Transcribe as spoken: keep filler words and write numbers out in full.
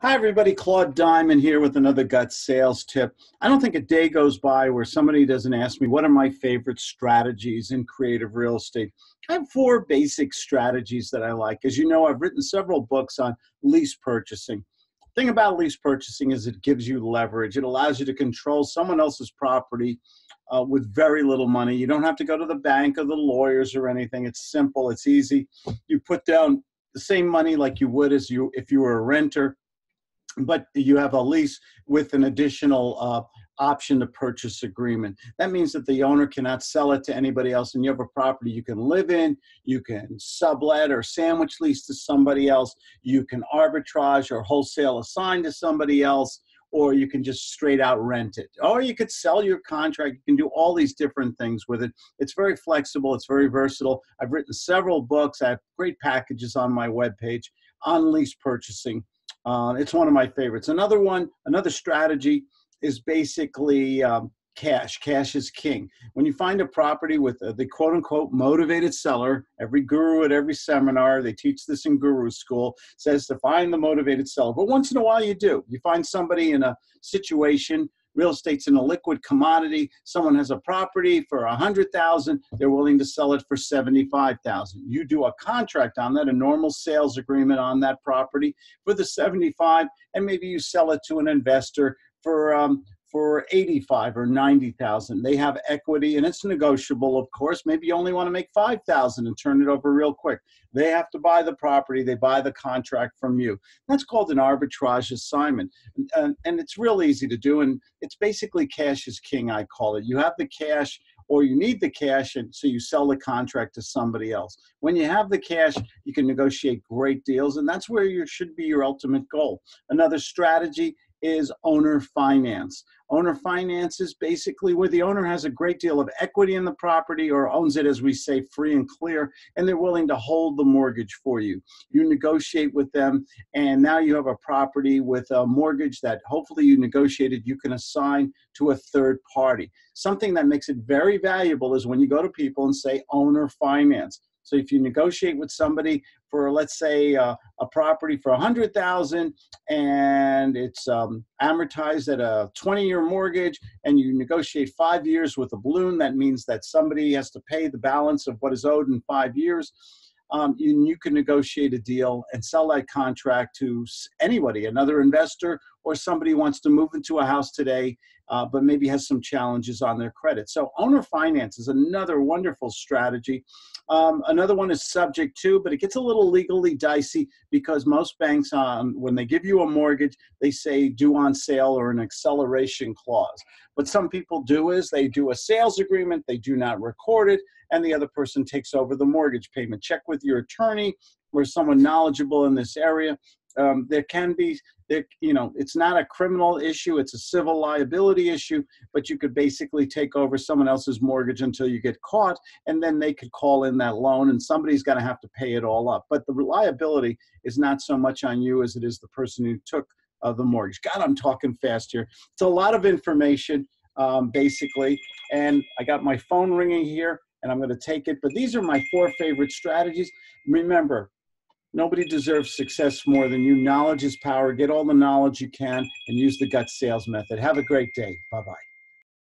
Hi everybody, Claude Diamond here with another GUTS sales tip. I don't think a day goes by where somebody doesn't ask me what are my favorite strategies in creative real estate. I have four basic strategies that I like. As you know, I've written several books on lease purchasing. The thing about lease purchasing is it gives you leverage. It allows you to control someone else's property uh, with very little money. You don't have to go to the bank or the lawyers or anything. It's simple, it's easy. You put down the same money like you would as you if you were a renter, but you have a lease with an additional uh, option to purchase agreement. That means that the owner cannot sell it to anybody else, and you have a property you can live in, you can sublet or sandwich lease to somebody else, you can arbitrage or wholesale assign to somebody else, or you can just straight out rent it. Or you could sell your contract. You can do all these different things with it. It's very flexible. It's very versatile. I've written several books. I have great packages on my webpage on lease purchasing. Uh, it's one of my favorites. Another one, another strategy is basically um, cash. Cash is king. When you find a property with uh, the quote-unquote motivated seller, every guru at every seminar, they teach this in guru school, says to find the motivated seller. But once in a while you do. You find somebody in a situation, real estate's in a liquid commodity, someone has a property for one hundred thousand dollars, they're willing to sell it for seventy-five thousand dollars. You do a contract on that, a normal sales agreement on that property for the seventy-five thousand dollars, and maybe you sell it to an investor for um, for eighty-five thousand dollars or ninety thousand dollars. They have equity, and it's negotiable, of course. Maybe you only want to make five thousand dollars and turn it over real quick. They have to buy the property. They buy the contract from you. That's called an arbitrage assignment, and, and, and it's real easy to do, and it's basically cash is king, I call it. You have the cash, or you need the cash, and so you sell the contract to somebody else. When you have the cash, you can negotiate great deals, and that's where you should be your ultimate goal. Another strategy is owner finance. Owner finance is basically where the owner has a great deal of equity in the property or owns it, as we say, free and clear, and they're willing to hold the mortgage for you. You negotiate with them, and now you have a property with a mortgage that hopefully you negotiated you can assign to a third party. Something that makes it very valuable is when you go to people and say owner finance. So if you negotiate with somebody for, let's say, uh, a property for one hundred thousand dollars and it's um, amortized at a twenty-year mortgage, and you negotiate five years with a balloon, that means that somebody has to pay the balance of what is owed in five years. Um, and you can negotiate a deal and sell that contract to anybody, another investor, or somebody who wants to move into a house today, uh, but maybe has some challenges on their credit. So owner finance is another wonderful strategy. Um, another one is subject to, but it gets a little legally dicey because most banks, um, when they give you a mortgage, they say due on sale or an acceleration clause. What some people do is they do a sales agreement, they do not record it, and the other person takes over the mortgage payment. Check with your attorney or someone knowledgeable in this area. Um, there can be, there, you know, it's not a criminal issue, it's a civil liability issue, but you could basically take over someone else's mortgage until you get caught, and then they could call in that loan, and somebody's going to have to pay it all up. But the liability is not so much on you as it is the person who took uh, the mortgage. God, I'm talking fast here. It's a lot of information, um, basically, and I got my phone ringing here, and I'm going to take it. But these are my four favorite strategies. Remember, nobody deserves success more than you. Knowledge is power. Get all the knowledge you can and use the GUTS sales method. Have a great day. Bye-bye.